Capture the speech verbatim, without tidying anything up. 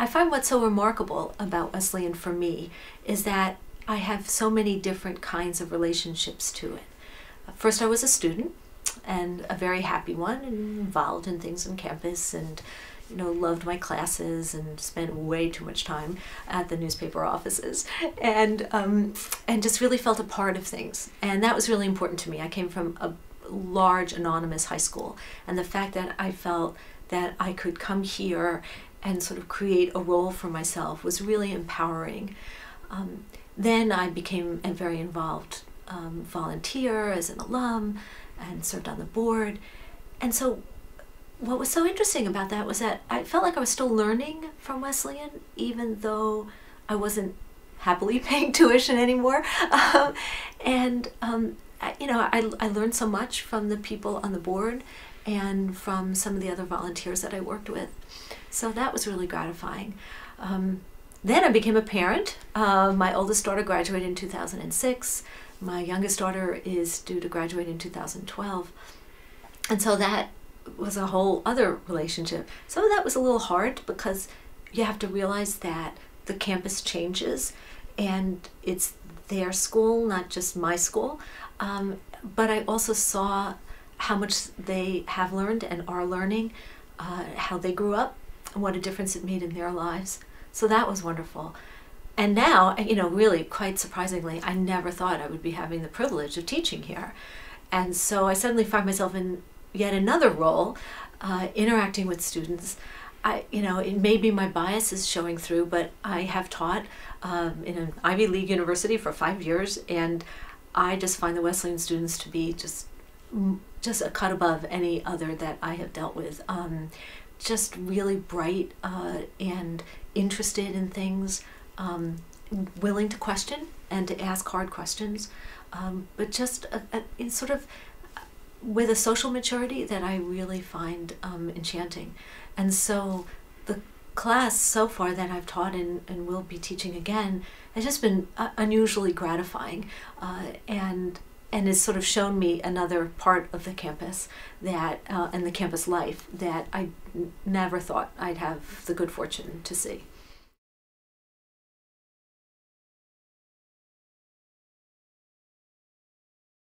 I find what's so remarkable about Wesleyan for me is that I have so many different kinds of relationships to it. First, I was a student, and a very happy one, and involved in things on campus, and you know, loved my classes and spent way too much time at the newspaper offices, and um, and just really felt a part of things, and that was really important to me. I came from a large anonymous high school, and the fact that I felt that I could come here and sort of create a role for myself was really empowering. Um, then I became a very involved um, volunteer as an alum and served on the board, and so what was so interesting about that was that I felt like I was still learning from Wesleyan, even though I wasn't happily paying tuition anymore. Um, and, um, I, you know, I, I learned so much from the people on the board and from some of the other volunteers that I worked with. So that was really gratifying. Um, then I became a parent. Uh, my oldest daughter graduated in two thousand six. My youngest daughter is due to graduate in two thousand twelve. And so that was a whole other relationship. Some of that was a little hard because you have to realize that the campus changes and it's their school, not just my school. Um, but I also saw how much they have learned and are learning, uh, how they grew up, and what a difference it made in their lives. So that was wonderful. And now, you know, really quite surprisingly, I never thought I would be having the privilege of teaching here. And so I suddenly find myself in yet another role, uh, interacting with students. I, you know, it may be my bias is showing through, but I have taught um, in an Ivy League university for five years, and I just find the Wesleyan students to be just, just a cut above any other that I have dealt with. Um, just really bright uh, and interested in things, um, willing to question and to ask hard questions, um, but just a, a, in sort of with a social maturity that I really find um, enchanting. And so the class so far that I've taught in, and will be teaching again has just been uh, unusually gratifying uh, and and has sort of shown me another part of the campus that uh, and the campus life that I never thought I'd have the good fortune to see.